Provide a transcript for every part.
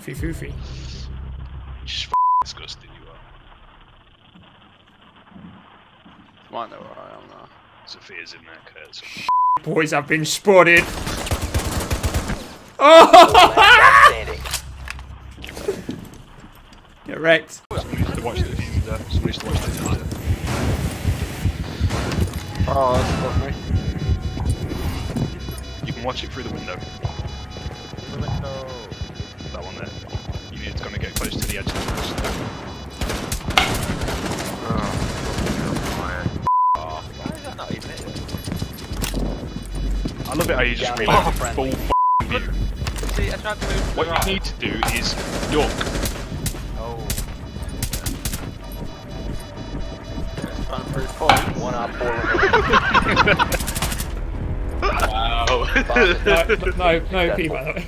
Foofy, foofy. Just disgusted you are. Come on, though, I don't know. Sophia's in there, Kurtz. Boys, I've been spotted. Oh! Get wrecked. Somebody used to watch this. Oh, that's me. You can watch it through the window. That one there. You need to kind of get close to the edge of the house. Oh, why is that not even it? I love it how you just reload the full view. See, I tried to move. What you need to do is duck. Oh. One up, four. Wow. No pee, by the way.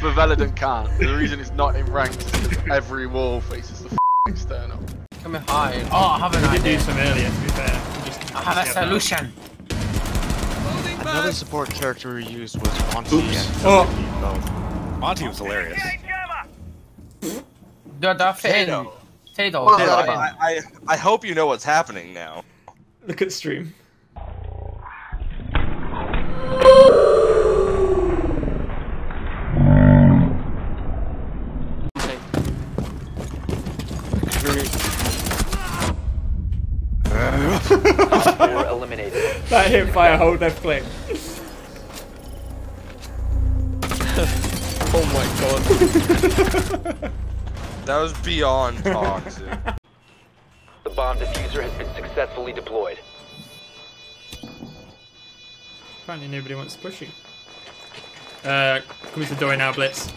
The Valadon can't. The reason it's not in ranked is because every wall faces the external. Come here, hide. Oh, I have an idea. We did do some earlier, to be fair. I have a solution. Another support character we used was Monty. Oh. Monty was hilarious. Tato. Tato. I hope you know what's happening now. Look at stream. That hit by a hold left click. Oh my god. That was beyond toxic. The bomb diffuser has been successfully deployed. Apparently nobody wants to push you. Come to the door now, Blitz.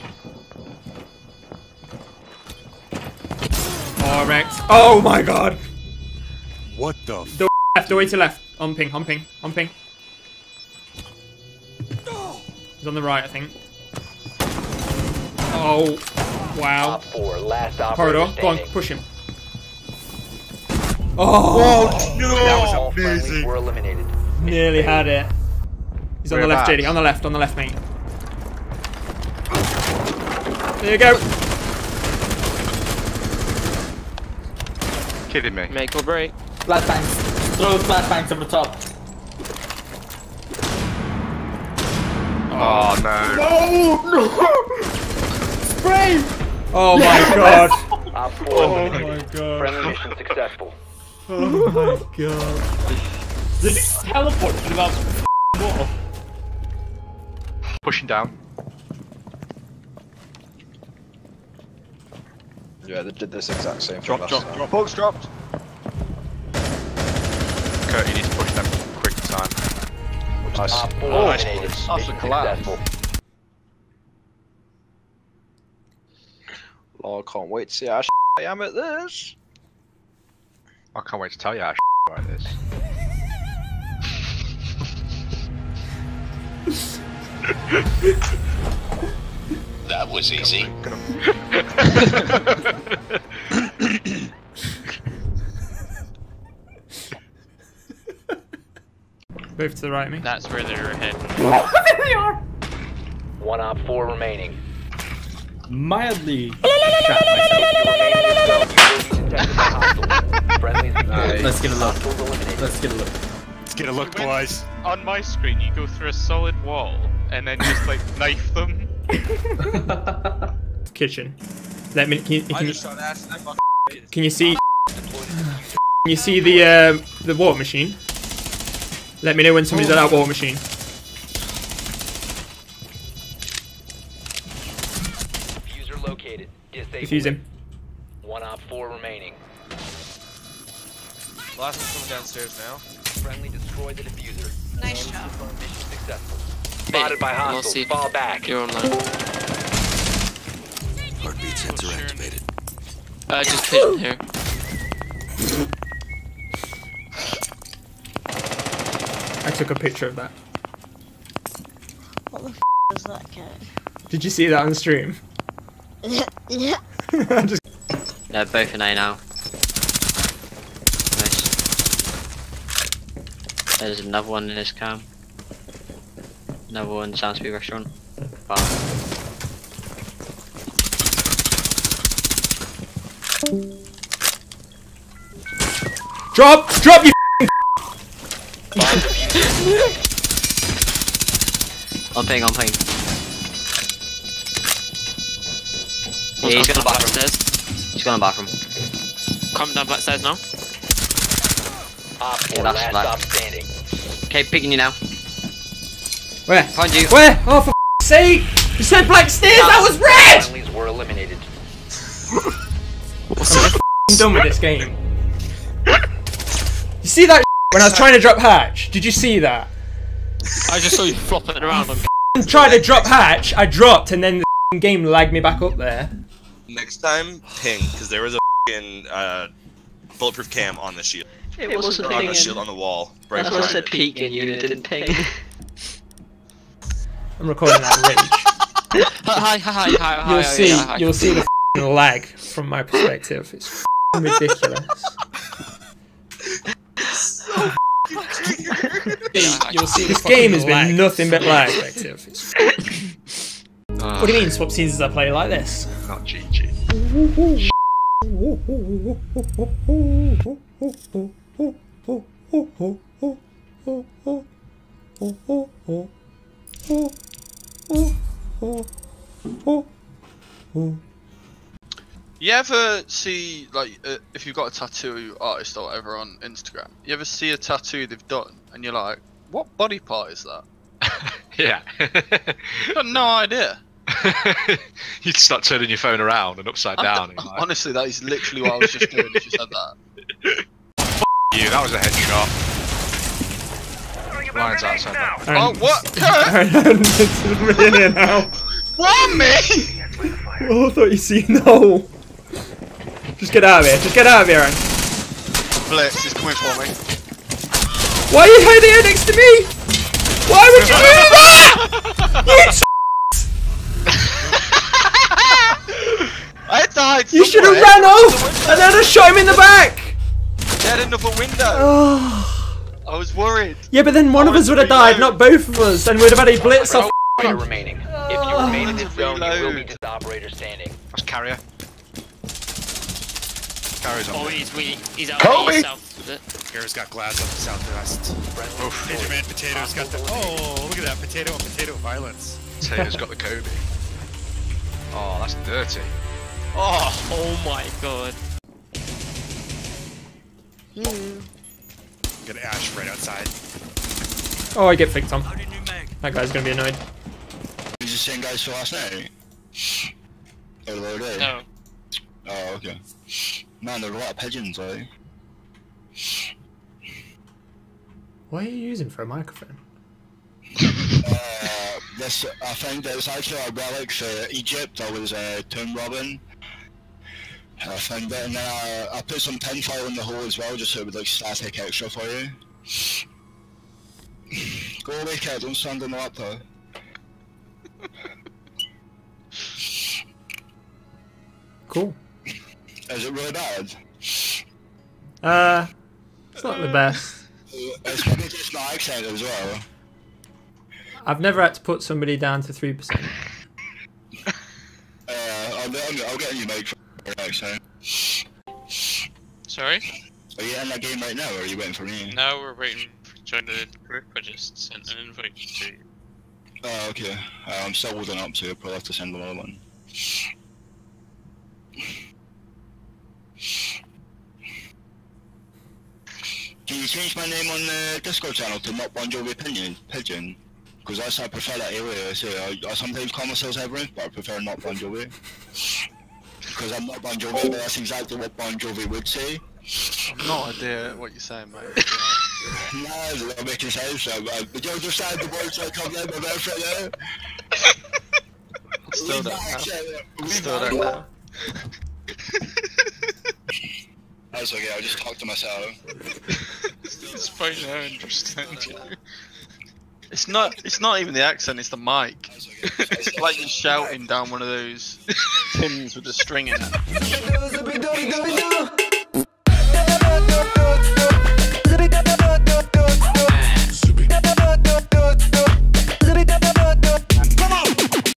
Oh, wrecked. Oh my god! What the f? The left, the way to left. On ping, on ping, on ping. He's on the right, I think. Oh, wow. Corridor, go on, push him. Oh, no! That was amazing. We're eliminated. Nearly had it. He's on the left, JD, on the left, mate. There you go. Kidding me. Make or break. Last time. Throw flashbangs from the top. Oh no. No! Spray! Oh my god. Oh my god. Friendly mission successful. Oh my god. Did he teleport to the wall? Pushing down. Yeah, they did this exact same thing. Drop, drop. Bugs dropped. You need to push them quick time. Nice. Oh, nice. That's a collapse. Lord, I can't wait to see how I am at this. I can't wait to tell you how I am at this. That was easy. Move to the right, mate. That's where they were heading. There they are! 1 op 4 remaining. Mildly. Let's get a look. Let's get a look, boys. On my screen, you go through a solid wall and then just like knife them. Kitchen. Let me. Can you see? Can you see the water machine? Let me know when somebody's at that war machine. Diffuser located. Defuse him. 1 op 4 remaining. Last one's coming downstairs now. Friendly destroyed the diffuser. Nice job. Mission successful. Spotted by hostiles. Fall back. You're online. Heartbeat sensor activated. Just hit here. I took a picture of that. What the f*** was that guy? Did you see that on stream? Yeah, yeah. Just... They're both in A now. Nice. There's another one in this cam. Another one in Soundsby restaurant. Drop! Drop you! I'm playing. Yeah, he's gonna back upstairs. He's gonna back room. Come down backstairs now. Yeah, that's black. Okay, picking you now. Where? Find you. Where? Oh, for f***'s sake! You said black stairs, I was red! Friendlies were eliminated. I'm done with this game. You see that when I was trying to drop hatch? Did you see that? I just saw you flopping around. I'm trying to drop hatch, I dropped, and then the game lagged me back up there. Next time, ping, because there was a f***ing bulletproof cam on the shield. It wasn't on the shield, on the wall. Right, I was a peek and you didn't ping. I'm recording that rage. Hi. You'll see the f***ing lag from my perspective. It's f***ing ridiculous. So f***ing triggered. You'll see this game has been nothing but lag. What do you mean swap scenes as I play like this? Not GG. You ever see, like, if you've got a tattoo artist or whatever on Instagram, you ever see a tattoo they've done and you're like, what body part is that? Yeah. I've got no idea. You'd start turning your phone around and upside down. And like... Honestly, that is literally what I was just doing if you said that. F you, that was a headshot. Lines outside now. Oh, what? It's really now. What, me? Oh, I thought you see. No. Just get out of here. Just get out of here, Aaron. Blitz is coming for me. Why are you hiding here next to me? Why would you do that? You I died. You should have ran off and then I shot him in the back. Dead in the window. Oh. I was worried. Yeah, but then one of us would have died, not both of us, and we'd have had a blitz off. Remaining. If you remain in the zone, you will be just the operator standing. That's carrier. Carrier's on. Oh, he's weak. He's out. Kobe. Carrier's got glass up the southwest. Oof. Ninja Man Potato's got the. Oh, look at that potato and potato violence. Potato's got the Kobe. Oh, that's dirty. Oh my god. Hmm. Gonna ash right outside. Oh, I get picked on. That guy's gonna be annoyed. He's the same guy as last night. Or the other day. No. Oh, okay. Man, there's a lot of pigeons, right? What are you using for a microphone? This, I think there's actually a relic for Egypt. I was tomb robbing. I found it, and then I put some tin foil in the hole as well, just so it would look static extra for you. Go away, kid, don't stand on the laptop. Cool. Is it really bad? It's not the best. It's probably just my accent as well. I've never had to put somebody down to 3%. I'll get a new mic. Sorry? Are you in that game right now, or are you waiting for me? No, we're waiting for join the group. I just sent an invite to you. Oh, okay. I'm still holding up to it. Probably have to send another one. Can you change my name on the Discord channel to Not Bonjovi Pigeon? Because that's how I prefer that area. So I sometimes call myself everyone, but I prefer Not Bonjovi. Because I'm not Bon Jovi, but that's exactly what Bon Jovi would say. I've no idea what you're saying, mate. No, it doesn't make any sense. But you understand the words that come out of my mouth right now? Still don't. Still don't know. That's okay, I'll just talk to myself. It's fine, I understand you. It's not even the accent, it's the mic. It's like you're shouting down one of those pins with a string in it.